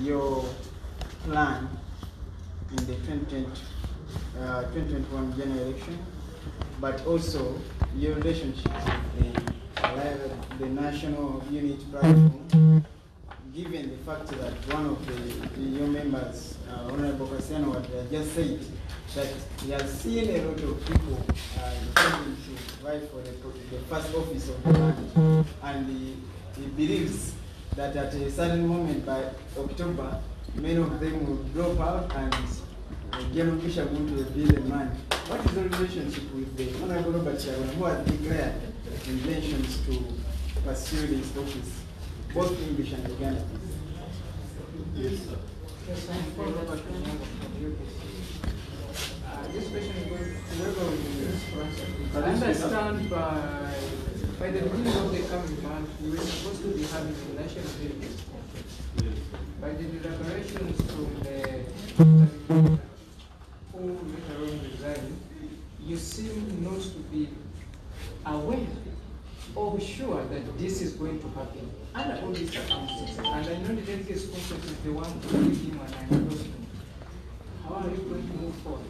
your plan in the 2021 general election, but also your relationship with the national unit platform, given the fact that one of your members, Honorable Kaseno, just said that he has seen a lot of people trying to fight for the first office of the land, and he believes that at a certain moment by October, many of them will drop out and General Bishop will be the man. What is the relationship with the Honorable Robert Charon, who has declared intentions to pursue this office, both English and Uganda? Yes, sir. Yes, I'm for Robert Charon from the UPC. This question is going to be I understand by the beginning of the coming month, we were supposed to be having the national building. By the deliberations from the who later on resigned, you seem not to be aware or sure that this is going to happen under all these circumstances. And I know the delegate is the one to give him an endorsement. How are you going to move forward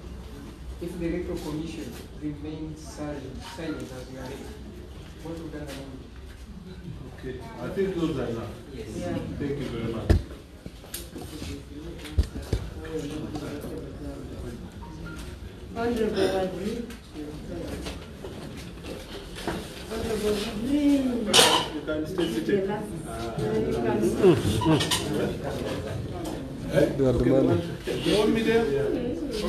if the Electoral Commission remains silent as we are here? What would that mean? Okay, I think those are enough. Yes. Yeah. Thank you very much. You can stay seated. Do you want me there? Yeah. Oh, no.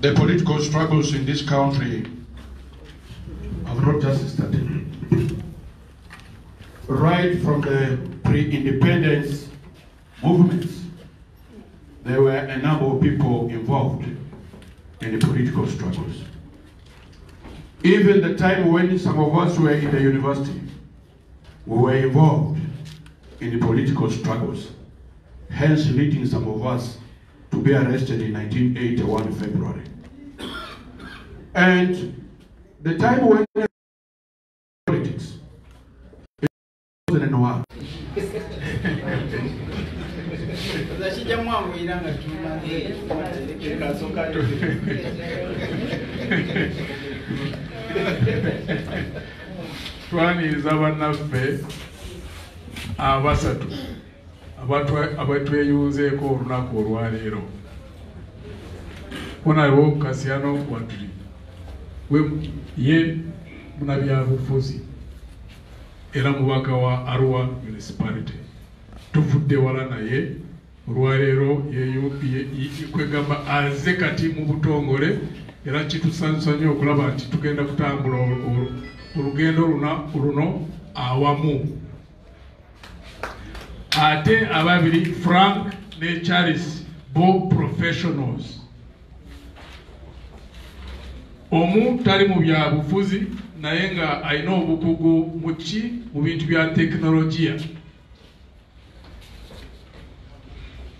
The political struggles in this country have not just started. Right from the pre-independence movements, there were a number of people involved in the political struggles. Even the time when some of us were in the university, we were involved in the political struggles, hence leading some of us to be arrested in 1981 February. And the time when politics is in Noir. Abatweeyunzeeko olunaku olwaleero. Honorable Kasiano Wadri, ye munnabyabufuzi era mubaka wa Arua municipality. Tuvudde wala naye olwaleero kwegamba azze kati mu butongole era kitusanyusa nnyo okulaba nti tugenda kutambula olugendo luno awamu. Ate ababiri Frank ne Charles bo professionals. Omu tali mu byabufuzi naye nga alina obukugu mu bintu bya teknologiya.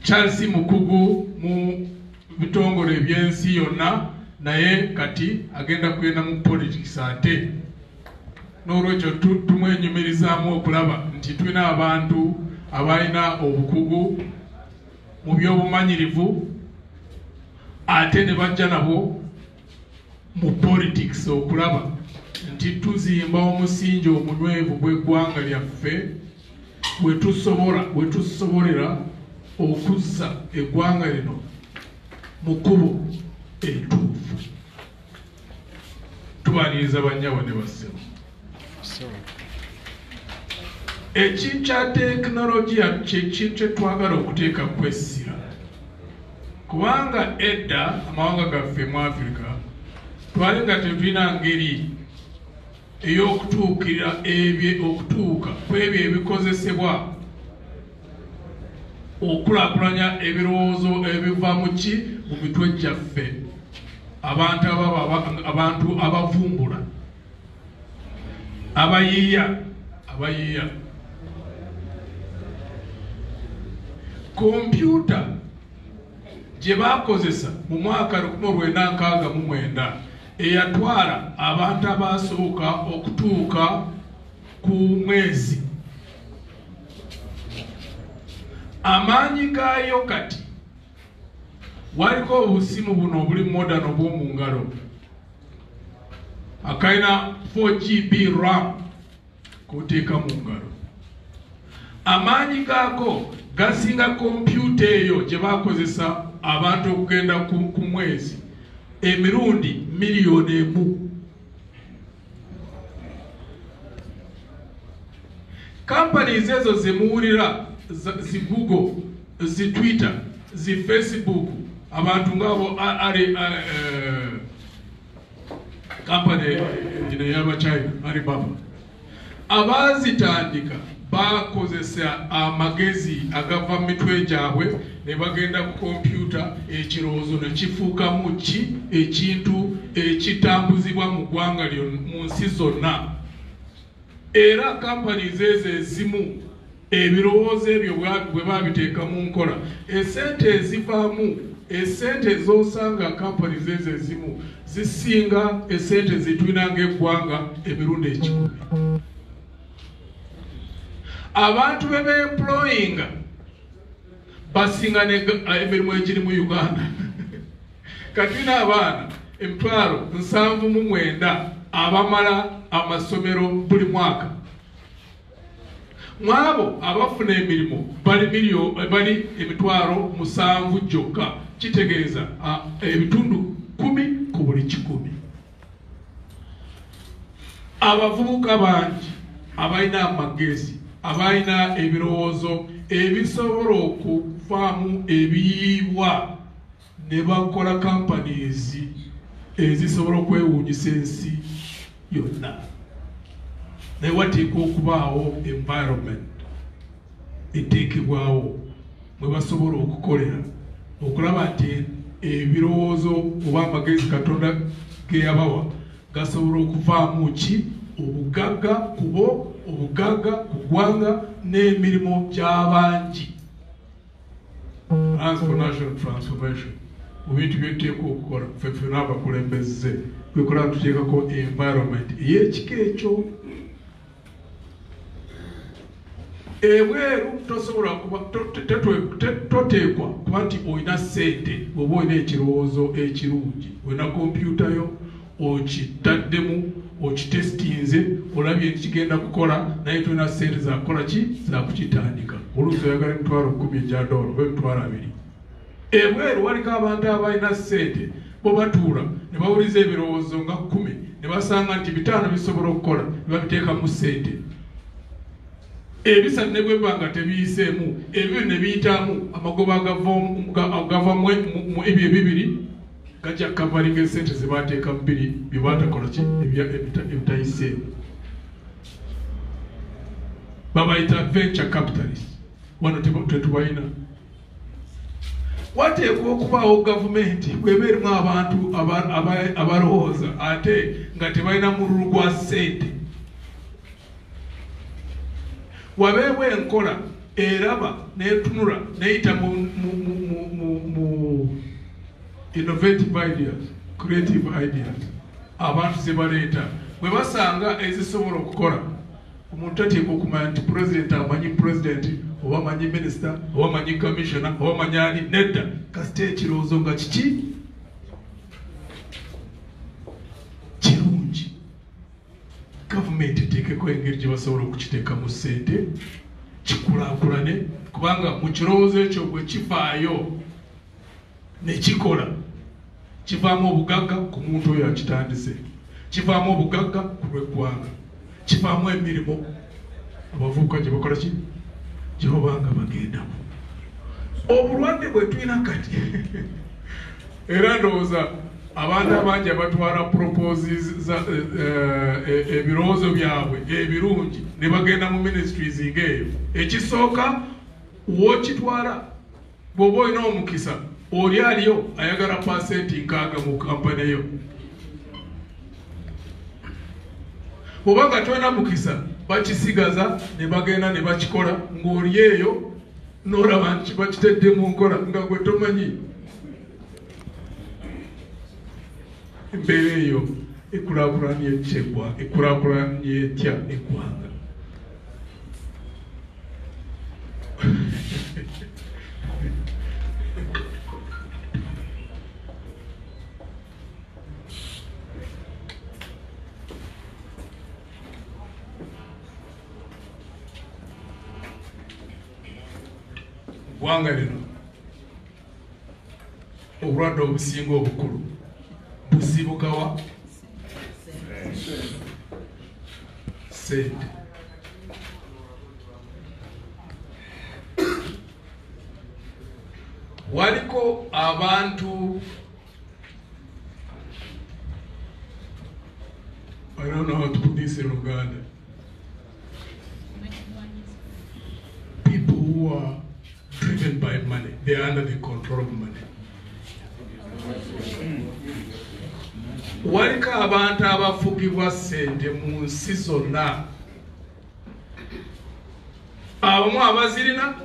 Charles mukugu mu bitongole ebyensi yonna naye kati agenda kwenda mu politics ate. N'olwekyo tumwenyumirizaamu okulaba nti tulina abantu abalina obukugu mu by'obumanyirivu ate ne bajja nabo mu politics okulaba nti tuzimba omusingi omunywevu gw'eggwanga lyaffe we tusobolera okuzza eggwanga lino mu kkubo etuufu. Tubaliriza bannyawa ne bassebo. Ekikya teknologiya kyekintu kyetwagala okuteeka ku essira kubanga edda amawanga gaffe mu Afirika twali nga tetulina ngeri ey'okutuukirira okutuuka kw'ebyo ebikozesebwa okulaakulanya ebirowoozo ebiva mu mitwe gyaffe abantu abavumbula abayiiya Computer jebakozesa mu mwaka 1969 eyatwala abantu abasooka okutuuka ku mwezi. Amaanyi gaayo kati waliko obusimu buno obuli modern obw'omu ngalo akaina 4GB RAM kuteeka mu ngalo. Amaanyi gaako gasinga kompyuta eyo gye bakozesa abantu okugenda ku mwezi emirundi miliyoni emu. Companies ezo zimuwulira zi Google, zi Twitter, zi Facebook, abantu ngabo ari company gine yaba China, Alibaba. Abazitandika bakozesa amagezi agava mitwe gyabwe ne bagenda ku computer ekirowoozo ne kifuuka mu ki ekintu ekitambuzibwa mu ggwanga mu nsi zonna. Era companies ezo ezimu ebirowoozo ebyo bwe babiteeka mu nkola esente ezivaamu esente z'osanga companies ezo ezimu zisinga esente zitwinanga eggwanga emirundi ekikumi. Abantu be employinga basinga emirimu egiri mu Uganda. Katwina abaana emitwalo 79 abamala amasomero buli mwaka. Mwabo abafuna emirimu bali emitwaro musanvu gyokka, kitegeeza ebitundu 10 ku buli 100. Abavubuka bangi abalina amagezi abalina ebirowoozo ebisobola okuvaamu ebiyiibwa ne bakola companies ezisobola okwewuunyisa ensi yonna. They want to go to environment. It takes a while. We were so much of Korea. Oklahoma, a virozo, Obama against Katonda, Gayabawa, Gasoro Kufa Muchi, Ubugaga, Kubo, Ubugaga, Kugwanga, Ne Mirimo Javanji. Transformation, transformation. We need to take over for Funaba Kulembeze. We could have to take over environment. HKO. Eweru tosobola kuba toteekwa kubanti oyina sente bwoba oyina ekirowoozo ekirungi oyina kompyuta yo okitaddemu okitestinze olabye ekigenda kukola naye toyina sente zakukola ki zakukitandika oluusi oyagala emitwalo 10 $1 oba emitwalo 2. Ebweru waliko abantu abalina sente bobatuula ne bawuliza ebirowoozo nga 10 ne basanga nti 5 bisobola okukola ne babiteekamu sente. Ebisa nebwebanga tebiyiseemu ebyo ne biyitaamu amagoba agava mu ebyo bibiri gajja kavalinga esente ze baateeka mu biri bye baatakola ki ebitayiseemu. Babayita venture capitalist. Wano tetubayina. Wateekwa okubaawo gavumenti bw'eba erimu abantu abalowooza ate nga tebalina mululu gwa ssente. Wabewe enkola eraba netunula neita mu innovative ideas, creative ideas abantu zebaleta bwe basanga ezisobola okukola. Omuntu ateeka okumanya nti president amanyi president oba amanyi minister oba amanyi commissioner oba amanyi ani nedda kasita ekirowoozo nga kiki government tekeko engeri gye basobola okukiteeka mu ssente kikulaakulane kubanga mu kirowoozo ekyo bwe kifaayo ne kikola kivaamu obugagga ku muntu oyo akitandise, kivaamu obugagga ku lw'eggwanga, kivaamu emirimu abavubuka gye bakola ki gye babanga bagendamu. Obulwadde bwe tulina kati era ndowooza abantu abangi abatwala proposals za ebirowoozo byabwe ebirungi ne bagenda mu ministries ngeyo ekisooka wokitwala bw'oba olina omukisa oli aliyo ayagala pasenti 60 mu kampani yo. Bw'oba nga tolina mukisa bakisigaza ne bagenda ne bakikola ng'oli eyo Nora manchi bakitedde mu nkola nga gwe tomanyi embeeyo ekulakulanye ekigwa ekulakulanye etya ekwanga wanga lino obulwadde obusinga obukulu busibukawa sente waliko abantu I don't know how to put this in Uganda. People who are driven by money, they are under the control of money. Walika abantu abafugibwa sente mu nsi zonna. Abamu abazirina,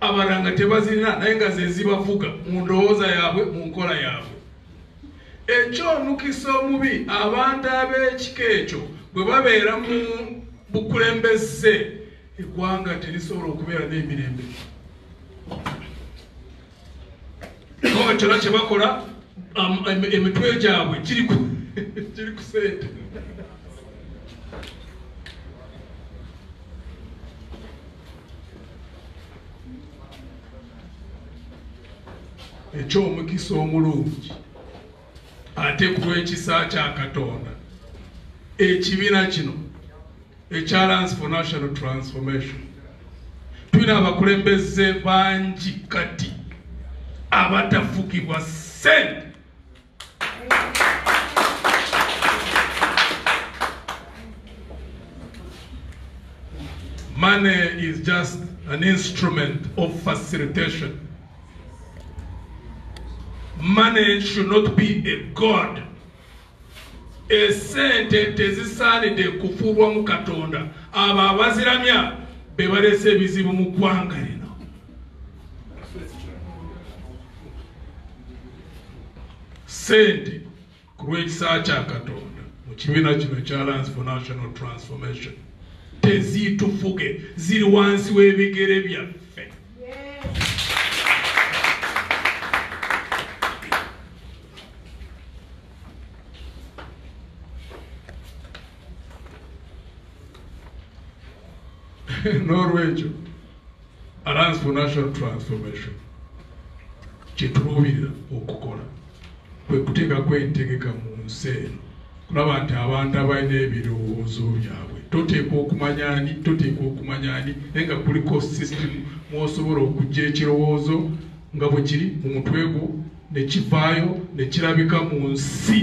abalanga tebazirina naye nga ze zibafuga mu ndowooza yaabwe mu nkola yaabwe. Ekyo nukisa omubi abantu ab'ekika ekyo bwe babeera mu bukulembeze eggwanga terisobola okubeera n'emirembe. Kyono kye bakola emitwe gyabwe kiri ku sente. Eky'omukisa omulungi ate ku lw'ekisa kya Katonda ekibiina kino Challenge for National Transformation tulina abakulembeze bangi kati abatafukibwa sente. Money is just an instrument of facilitation. Money should not be a god. Esente tezisaanidde kufuulwa mu Katonda. Abo abaziramya be baleese ebizibu mu ggwanga lino. Sente ku lw'ekisa kya Katonda mu kibiina kino Challenge for National Transformation tezitufuge, ziri wansi w'ebigere byaffe. Norwegyo Alliance for National Transformation kituluubirira okukola kwe kuteeka kwentegeka mu nsi eno kulaba nti abantu abalina ebirowoozo byabwe toteekwa okumanyaani naye nga kuliko system mw'osobola okugya ekirowoozo nga bwe kiri mu mutwe gwo ne kivaayo ne kirabika mu nsi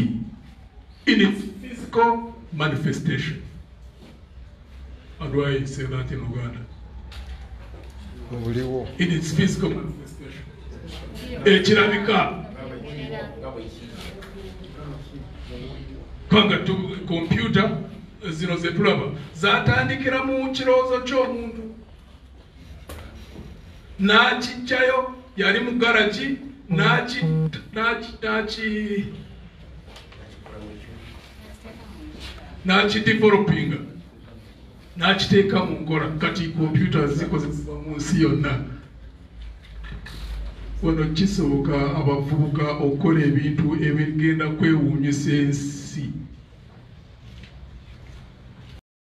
in its physical manifestation. How do I say that in Uganda? In its physical manifestation. Echirabika. Kwanga tu computer zino zetulaba. Zatandikira mu kirozo ky'omuntu. Nakiggyayo yali mu garage naki developinga. Nakiteeka mu nkola kati kompyuta zikozesebwa mu nsi yonna. Wano kisoboka abavubuka okukola ebintu ebigenda kwewuunyisa ensi.